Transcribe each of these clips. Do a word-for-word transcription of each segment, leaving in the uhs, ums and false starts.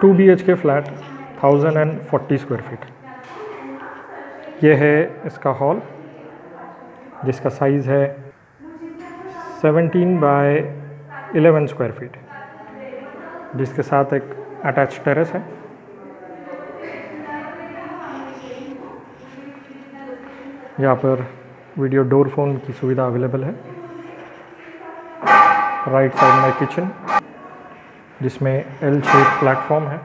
To B H K flat thousand and forty square feet. यह है इसका hall जिसका साइज़ है seventeen by eleven square feet, जिसके साथ एक अटैच टेरेस है। यहाँ पर वीडियो डोर फोन की सुविधा अवेलेबल है। राइट साइड में किचन जिसमें एल शेप प्लेटफॉर्म है।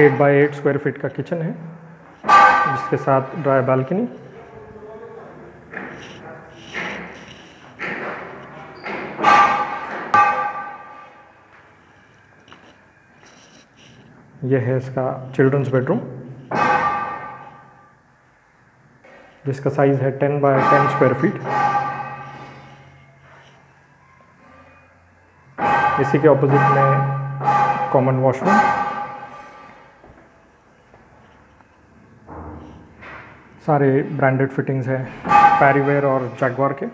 Eight by eight square feet का किचन है जिसके साथ ड्राई बालकनी। यह है इसका चिल्ड्रंस बेडरूम जिसका साइज़ है ten by ten square feet. इसी के ऑपोजिट में कॉमन वॉशरूम। सारे ब्रांडेड फिटिंग्स हैं पैरीवेयर और जैगवार के।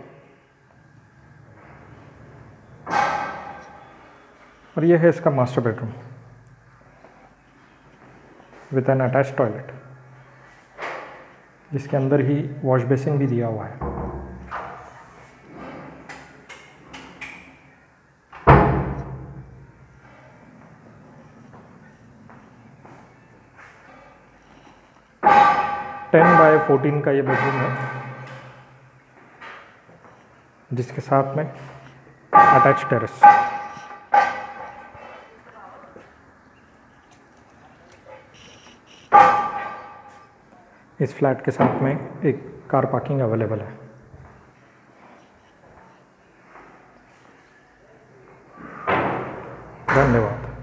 और यह है इसका master bedroom with an attach toilet जिसके अंदर ही वॉश बेसिन भी दिया हुआ है। टेन बाय फोर्टीन का ये बेडरूम है जिसके साथ में अटैच टेरेस। इस फ्लैट के साथ में एक कार पार्किंग अवेलेबल है। धन्यवाद।